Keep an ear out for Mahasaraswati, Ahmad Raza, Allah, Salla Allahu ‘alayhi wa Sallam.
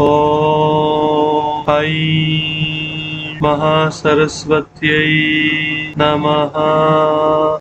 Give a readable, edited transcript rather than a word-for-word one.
ॐ ऐं महासरस्वत्यै नमः।